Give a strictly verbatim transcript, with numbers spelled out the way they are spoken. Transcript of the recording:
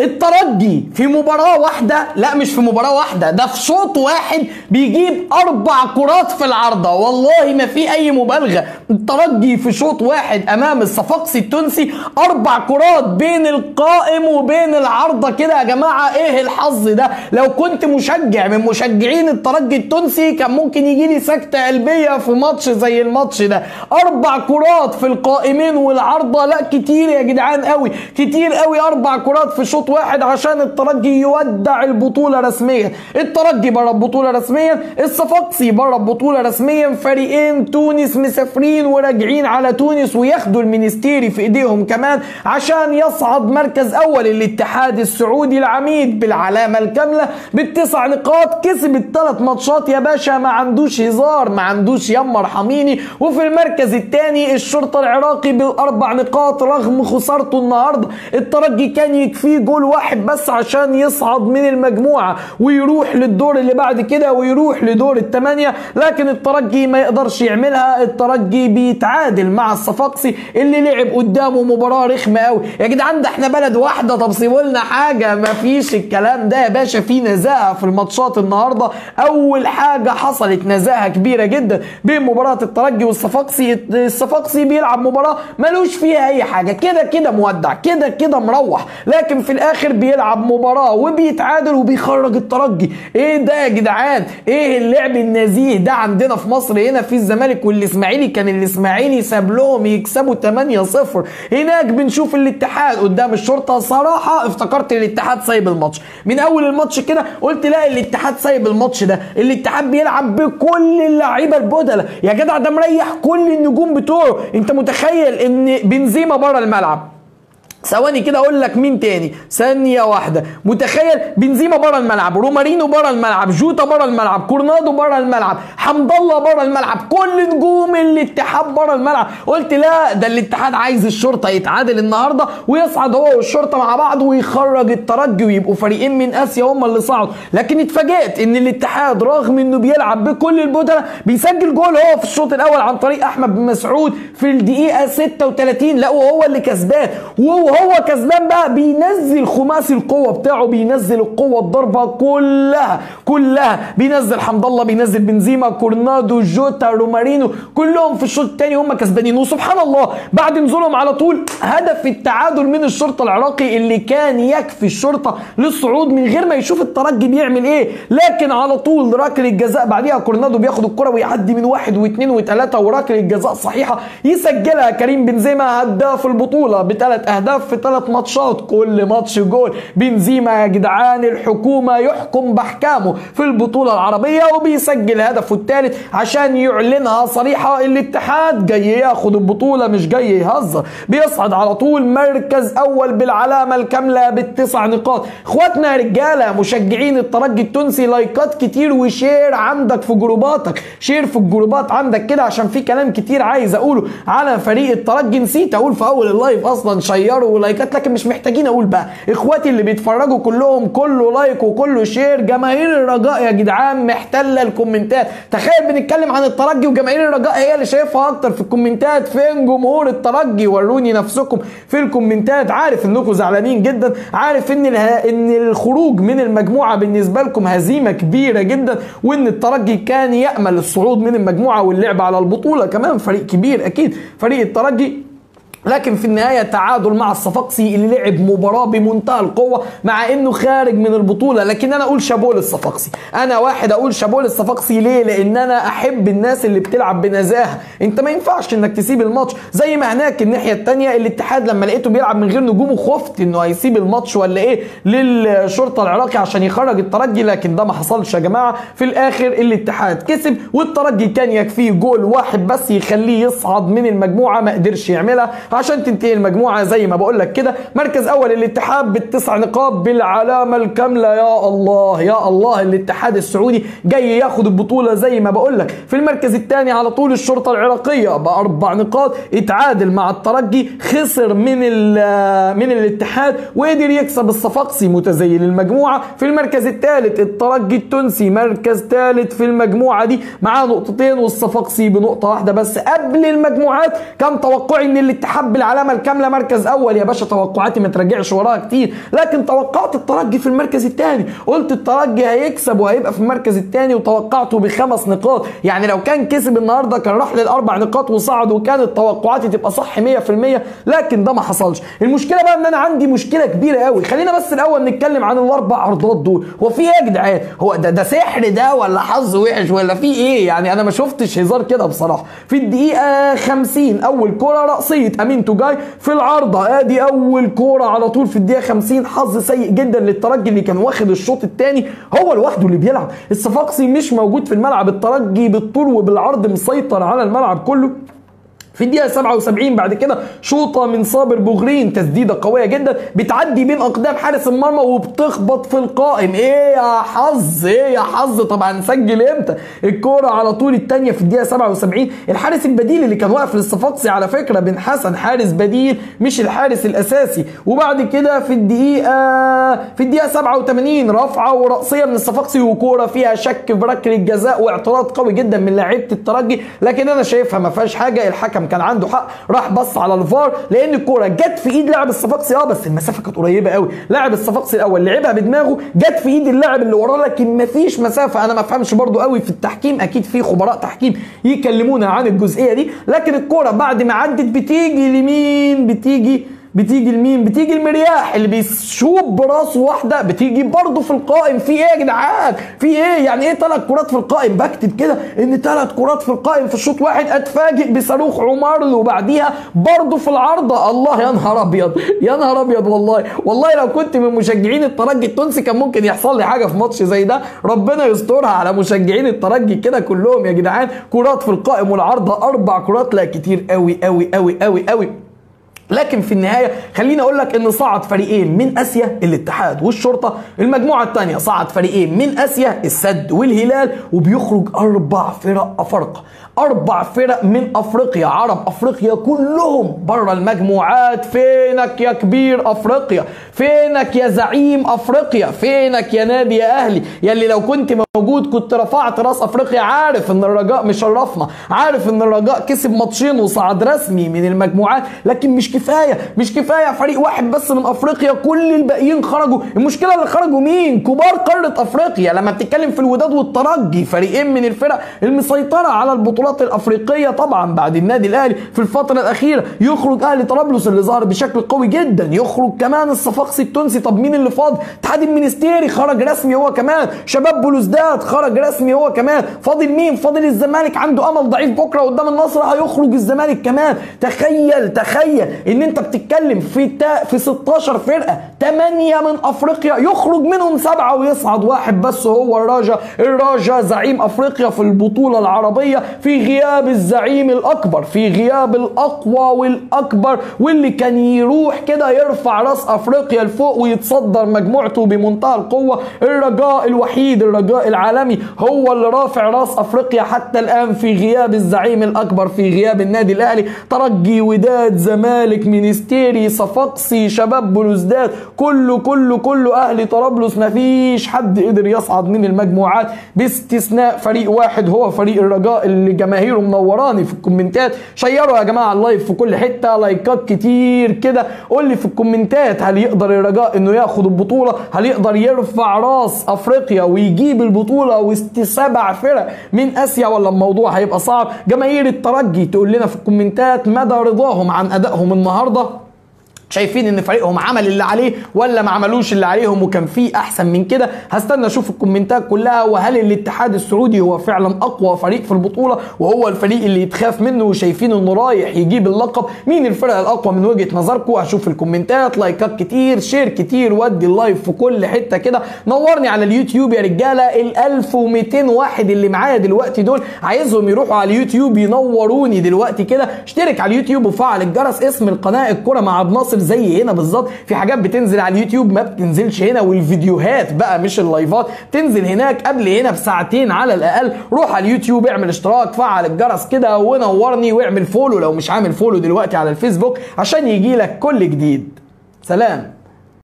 الترجي في مباراة واحدة، لا مش في مباراة واحدة، ده في شوط واحد بيجيب أربع كرات في العارضة، والله ما في أي مبالغة. الترجي في شوط واحد أمام الصفاقسي التونسي أربع كرات بين القائم وبين العارضة. كده يا جماعة إيه الحظ ده؟ لو كنت مشجع من مشجعين الترجي التونسي كان ممكن يجيلي سكتة قلبية في ماتش زي الماتش ده. أربع كرات في القائمين والعارضة، لا كتير يا جدعان قوي، كتير قوي أربع كرات في شوط واحد عشان الترجي يودع البطولة رسميا. الترجي بره البطولة رسميا، الصفاقسي بره البطولة رسميا، فريقين تونس مسافرين وراجعين على تونس، وياخدوا المنستيري في ايديهم كمان عشان يصعد مركز اول. الاتحاد السعودي العميد بالعلامة الكاملة بالتسع نقاط، كسب الثلاث ماتشات يا باشا، ما عندوش هزار، ما عندوش يما ارحميني. وفي المركز الثاني الشرطة العراقي بالاربع نقاط رغم خسارته النهارده. الترجي كان يكفيه جول واحد بس عشان يصعد من المجموعة ويروح للدور اللي بعد كده ويروح لدور الثمانية، لكن الترجي ما يقدرش يعملها. الترجي بيتعادل مع الصفاقسي اللي لعب قدامه مباراة رخمة قوي يا جدعان. ده احنا بلد واحدة، طب سيبوا لنا حاجة. ما فيش الكلام ده يا باشا، في نزاهة في الماتشات النهارده. أول حاجة حصلت نزاهة كبيرة جدا بين مباراة الترجي والصفاقسي، الصفاقسي بيلعب مباراة ملوش فيها أي حاجة، كده كده مودع، كده كده مروح، لكن في اخر بيلعب مباراة وبيتعادل وبيخرج الترجي. ايه ده يا جدعان؟ ايه اللعب النزيه ده؟ عندنا في مصر هنا في الزمالك والاسماعيلي كان الاسماعيلي ساب لهم يكسبوا ثمانية صفر، هناك بنشوف الاتحاد قدام الشرطة. صراحة افتكرت الاتحاد سايب الماتش من اول الماتش كده، قلت لا الاتحاد سايب الماتش ده، الاتحاد بيلعب بكل اللعيبة البدلة يا جدع، ده مريح كل النجوم بتوعه. انت متخيل ان بنزيما بره الملعب؟ ثواني كده اقول لك مين تاني، ثانيه واحده. متخيل بنزيما بره الملعب، رومارينو بره الملعب، جوتا بره الملعب، كورنادو بره الملعب، حمد الله بره الملعب، كل نجوم الاتحاد بره الملعب. قلت لا ده الاتحاد عايز الشرطه يتعادل النهارده ويصعد هو والشرطه مع بعض ويخرج الترجي ويبقوا فريقين من اسيا هم اللي صعدوا، لكن اتفاجئت ان الاتحاد رغم انه بيلعب بكل البدله بيسجل جول هو في الشوط الاول عن طريق احمد بن مسعود في الدقيقه ستة وثلاثين، لا وهو اللي كسبان، وهو هو كسبان بقى بينزل خماسي القوه بتاعه، بينزل القوه الضربه كلها كلها، بينزل حمد الله، بينزل بنزيما، كورنادو، جوتا، رومارينو، كلهم في الشوط الثاني هم كسبانين. وسبحان الله بعد نزولهم على طول هدف التعادل من الشرطه العراقي اللي كان يكفي الشرطه للصعود من غير ما يشوف الترجي بيعمل ايه، لكن على طول ركله الجزاء بعديها كورنادو بياخد الكره ويعدي من واحد واثنين وثلاثه، وركله الجزاء صحيحه يسجلها كريم بنزيما هداف البطوله بثلاث اهداف في ثلاث ماتشات، كل ماتش جول. بنزيما يا جدعان الحكومه يحكم باحكامه في البطوله العربيه، وبيسجل هدفه الثالث عشان يعلنها صريحه، الاتحاد جاي ياخد البطوله مش جاي يهزر. بيصعد على طول مركز اول بالعلامه الكامله بالتسع نقاط. اخواتنا يا رجاله مشجعين الترجي التونسي، لايكات كتير وشير عندك في جروباتك، شير في الجروبات عندك كده عشان في كلام كتير عايز اقوله على فريق الترجي، نسيت اقول في اول اللايف اصلا شيروا ولايكات، لكن مش محتاجين اقول بقى. اخواتي اللي بيتفرجوا كلهم كله لايك وكله شير. جماهير الرجاء يا جدعان محتله الكومنتات، تخيل بنتكلم عن الترجي وجماهير الرجاء هي اللي شايفها اكتر في الكومنتات. فين جمهور الترجي؟ وروني نفسكم في الكومنتات. عارف انكم زعلانين جدا، عارف ان اله... ان الخروج من المجموعه بالنسبه لكم هزيمه كبيره جدا، وان الترجي كان يامل الصعود من المجموعه واللعب على البطوله، كمان فريق كبير اكيد فريق الترجي، لكن في النهايه تعادل مع الصفاقسي اللي لعب مباراه بمنتهى القوه مع انه خارج من البطوله. لكن انا اقول شابوه للصفاقسي، انا واحد اقول شابوه للصفاقسي. ليه؟ لان انا احب الناس اللي بتلعب بنزاهه. انت ما ينفعش انك تسيب الماتش زي ما هناك. الناحيه الثانيه الاتحاد لما لقيته بيلعب من غير نجومه خفت انه هيسيب الماتش ولا ايه للشرطه العراقي عشان يخرج الترجي، لكن ده ما حصلش يا جماعه. في الاخر الاتحاد كسب، والترجي كان يكفيه جول واحد بس يخليه يصعد من المجموعه، ما قدرش يعملها عشان تنتهي المجموعه زي ما بقول لك كده. مركز اول الاتحاد بالتسع نقاط بالعلامه الكامله. يا الله يا الله، الاتحاد السعودي جاي ياخد البطوله زي ما بقول لك. في المركز الثاني على طول الشرطه العراقيه باربع نقاط، اتعادل مع الترجي، خسر من من الاتحاد وقدر يكسب الصفاقسي متزيل المجموعه. في المركز الثالث الترجي التونسي مركز ثالث في المجموعه دي معاه نقطتين والصفاقسي بنقطه واحده بس. قبل المجموعات كان توقعي ان الاتحاد بيلعب بالعلامه الكامله مركز اول يا باشا. توقعاتي ما ترجعش وراها كتير، لكن توقعت الترجي في المركز الثاني، قلت الترجي هيكسب وهيبقى في المركز الثاني، وتوقعته بخمس نقاط، يعني لو كان كسب النهارده كان راح للاربع نقاط وصعد، وكانت توقعاتي تبقى صح مية في المية، لكن ده ما حصلش. المشكله بقى ان انا عندي مشكله كبيره قوي. خلينا بس الاول نتكلم عن الاربع عرضات دول، هو في ايه يا جدعان؟ هو ده ده سحر ده ولا حظ وحش ولا في ايه؟ يعني انا ما شفتش هزار كده بصراحه. في الدقيقه خمسين اول كوره رأسية أمين تو جاي في العارضه، ادي اول كوره على طول في الدقيقه خمسين. حظ سيء جدا للترجي اللي كان واخد الشوط الثاني هو لوحده اللي بيلعب، الصفاقسي مش موجود في الملعب، الترجي بالطول وبالعرض مسيطر على الملعب كله. في الدقيقة سبعة وسبعين بعد كده شوطة من صابر بوغرين، تسديدة قوية جدا بتعدي بين أقدام حارس المرمى وبتخبط في القائم. إيه يا حظ، إيه يا حظ، طبعا نسجل إمتى؟ الكورة على طول الثانية في الدقيقة سبعة وسبعين، الحارس البديل اللي كان واقف للصفاقسي على فكرة بن حسن، حارس بديل مش الحارس الأساسي. وبعد كده في الدقيقة في الدقيقة سبعة وثمانين رفعة ورأسية من الصفاقسي، وكورة فيها شك في ركل الجزاء واعتراض قوي جدا من لاعيبة الترجي، لكن أنا شايفها ما فيهاش حاجة، الحكم كان عنده حق، راح بص على الفار لان الكوره جت في ايد لاعب الصفاقسي، اه بس المسافه كانت قريبه قوي، لاعب الصفاقسي الاول لعبها بدماغه جت في ايد اللاعب اللي وراه، لكن مفيش مسافه. انا ما افهمش برضو قوي في التحكيم، اكيد في خبراء تحكيم يكلمونا عن الجزئيه دي، لكن الكوره بعد ما عدت بتيجي لمين؟ بتيجي بتيجي لمين؟ بتيجي المرياح اللي بيشوب براسه واحده، بتيجي برضه في القائم. في ايه يا جدعان؟ في ايه؟ يعني ايه ثلاث كرات في القائم؟ بكتب كده ان ثلاث كرات في القائم في شوط واحد، اتفاجئ بصاروخ عمر وبعديها برضه في العارضه. الله، يا نهار ابيض، يا نهار ابيض، والله والله لو كنت من مشجعين الترجي التونسي كان ممكن يحصل لي حاجه في ماتش زي ده، ربنا يسترها على مشجعين الترجي كده كلهم يا جدعان. كرات في القائم والعارضه، اربع كرات، لا كتير قوي قوي قوي قوي قوي. لكن في النهايه خليني اقول لك ان صعد فريقين من اسيا، الاتحاد والشرطه. المجموعه الثانيه صعد فريقين من اسيا، السد والهلال، وبيخرج اربع فرق افارقه، اربع فرق من افريقيا، عرب افريقيا كلهم بره المجموعات. فينك يا كبير افريقيا؟ فينك يا زعيم افريقيا؟ فينك يا نادي يا اهلي يلي لو كنت موجود كنت رفعت راس افريقيا؟ عارف ان الرجاء مشرفنا، عارف ان الرجاء كسب ماتشين وصعد رسمي من المجموعات، لكن مش كفايه، مش كفايه فريق واحد بس من افريقيا، كل الباقيين خرجوا. المشكله اللي خرجوا مين؟ كبار قاره افريقيا. لما بتتكلم في الوداد والترجي، فريقين من الفرق المسيطره على البطولات الافريقيه طبعا بعد النادي الاهلي في الفتره الاخيره. يخرج اهلي طرابلس اللي ظهر بشكل قوي جدا، يخرج كمان الصفاقسي التونسي. طب مين اللي فاضل؟ اتحاد المنستيري خرج رسمي هو كمان، شباب بلوزداد خرج رسمي هو كمان، فاضل مين؟ فاضل الزمالك، عنده امل ضعيف بكره قدام النصر هيخرج الزمالك كمان. تخيل تخيل ان انت بتتكلم في تا في ستاشر فرقه، ثمانية من افريقيا يخرج منهم سبعة ويصعد واحد بس هو الرجاء. الرجاء زعيم افريقيا في البطوله العربيه، في غياب الزعيم الاكبر، في غياب الاقوى والاكبر، واللي كان يروح كده يرفع راس افريقيا لفوق ويتصدر مجموعته بمنتهى القوه. الرجاء الوحيد، الرجاء العالمي، هو اللي رافع راس افريقيا حتى الان في غياب الزعيم الاكبر، في غياب النادي الاهلي. ترجي، وداد، زمالك، منستيري، صفاقسي، شباب بلوزداد، كله كله كله اهلي طرابلس، مفيش حد قدر يصعد من المجموعات باستثناء فريق واحد، هو فريق الرجاء اللي جماهيره منوراني في الكومنتات. شيروا يا جماعه اللايف في كل حته، لايكات كتير كده، قول لي في الكومنتات هل يقدر الرجاء انه ياخد البطوله؟ هل يقدر يرفع راس افريقيا ويجيب البطوله وسط سبع فرق من اسيا، ولا الموضوع هيبقى صعب؟ جماهير الترجي تقول لنا في الكومنتات مدى رضاهم عن ادائهم النهارده، شايفين ان فريقهم عمل اللي عليه ولا ما عملوش اللي عليهم وكان فيه احسن من كده؟ هستنى اشوف الكومنتات كلها. وهل الاتحاد السعودي هو فعلا اقوى فريق في البطوله وهو الفريق اللي يتخاف منه وشايفين انه رايح يجيب اللقب؟ مين الفرق الاقوى من وجهه نظركم؟ هشوف الكومنتات، لايكات كتير، شير كتير، ودي اللايف في كل حته كده. نورني على اليوتيوب يا رجاله، ال ألف ومئتين واحد اللي معايا دلوقتي دول عايزهم يروحوا على اليوتيوب ينوروني دلوقتي كده. اشترك على اليوتيوب وفعل الجرس، اسم القناه الكره مع عبد الناصر زي هنا بالظبط. في حاجات بتنزل على اليوتيوب ما بتنزلش هنا، والفيديوهات بقى مش اللايفات تنزل هناك قبل هنا بساعتين على الاقل. روح على اليوتيوب، اعمل اشتراك، فعل الجرس كده ونورني، واعمل فولو لو مش عامل فولو دلوقتي على الفيسبوك عشان يجيلك كل جديد. سلام.